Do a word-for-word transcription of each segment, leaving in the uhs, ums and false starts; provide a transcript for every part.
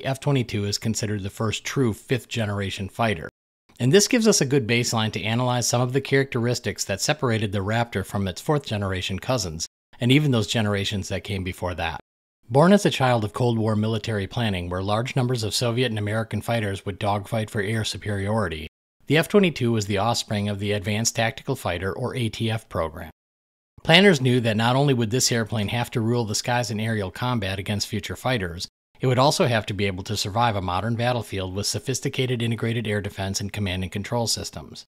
the F twenty-two is considered the first true fifth generation fighter. And this gives us a good baseline to analyze some of the characteristics that separated the Raptor from its fourth generation cousins, and even those generations that came before that. Born as a child of Cold War military planning, where large numbers of Soviet and American fighters would dogfight for air superiority, the F twenty-two was the offspring of the Advanced Tactical Fighter, or A T F, program. Planners knew that not only would this airplane have to rule the skies in aerial combat against future fighters, it would also have to be able to survive a modern battlefield with sophisticated integrated air defense and command and control systems.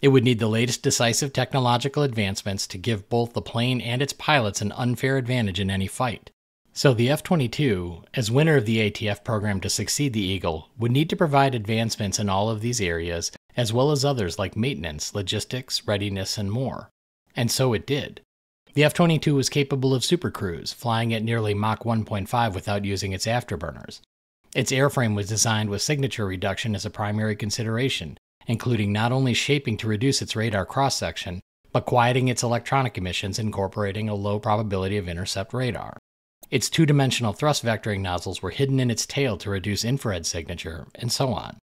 It would need the latest decisive technological advancements to give both the plane and its pilots an unfair advantage in any fight. So the F twenty-two, as winner of the A T F program to succeed the Eagle, would need to provide advancements in all of these areas, as well as others like maintenance, logistics, readiness, and more. And so it did. The F twenty-two was capable of supercruise, flying at nearly Mach one point five without using its afterburners. Its airframe was designed with signature reduction as a primary consideration, including not only shaping to reduce its radar cross-section, but quieting its electronic emissions, incorporating a low probability of intercept radar. Its two-dimensional thrust vectoring nozzles were hidden in its tail to reduce infrared signature, and so on.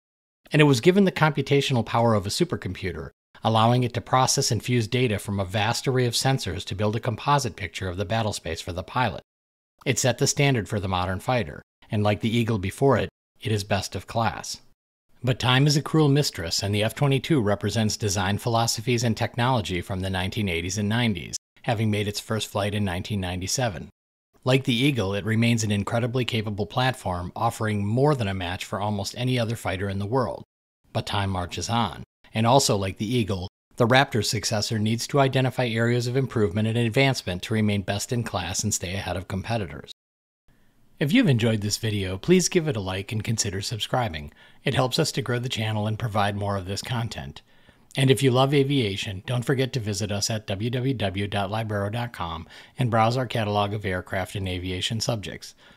And it was given the computational power of a supercomputer, allowing it to process and fuse data from a vast array of sensors to build a composite picture of the battle space for the pilot. It set the standard for the modern fighter, and like the Eagle before it, it is best of class. But time is a cruel mistress, and the F twenty-two represents design philosophies and technology from the nineteen eighties and nineties, having made its first flight in nineteen ninety-seven. Like the Eagle, it remains an incredibly capable platform, offering more than a match for almost any other fighter in the world. But time marches on, and also like the Eagle, the Raptor's successor needs to identify areas of improvement and advancement to remain best in class and stay ahead of competitors. If you've enjoyed this video, please give it a like and consider subscribing. It helps us to grow the channel and provide more of this content. And if you love aviation, don't forget to visit us at w w w dot libraero dot com and browse our catalog of aircraft and aviation subjects.